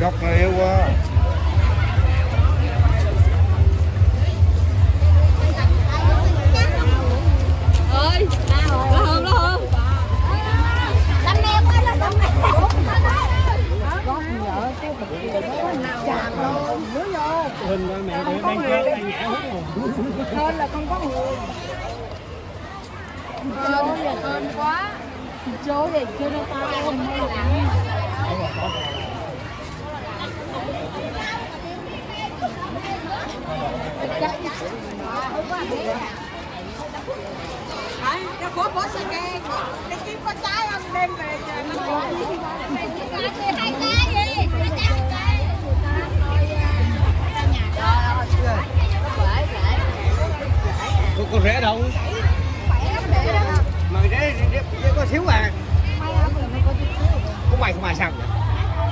Góc này yêu quá. Ơi, nó hơn. Đâm neo quá nó đâm này. Góc nhỏ cái bịch nó chạc luôn. Rứa vô. Hình con mẹ để đang chơi đang nhả hết hồn. Hơn là không có người. Hơn là hơn quá. Chố thì chưa đâu tao không hay lắm. Nó khó bỏ xe kè, nó kiếm con trái không đem về trời nó bỏ đi. Mày chỉ hai cái gì? Nó cháo cái. Ra nhà đó chưa? Có con rẽ đâu? Mà rẽ có xíu à? Có mày không mà sao?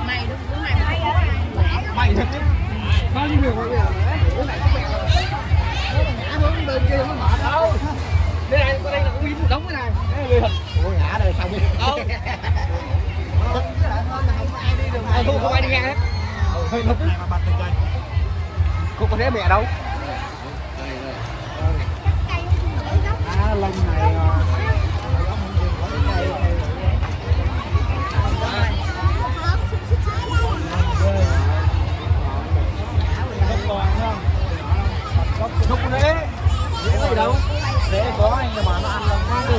Mày đúng đúng mày mày thật chứ. Bao nhiêu người bây giờ? Hướng bên kia nó mệt đâu. Đây này, đây là cũng dính đống cái này. Đây ngã rồi xong rồi. Không. Không ai đi đường này. Không ai đi ngang hết. Hơi lục. Cô có ré mẹ đâu? Á lông này. Thúc đấy. Đi đâu? Để có anh mà nó ăn là nó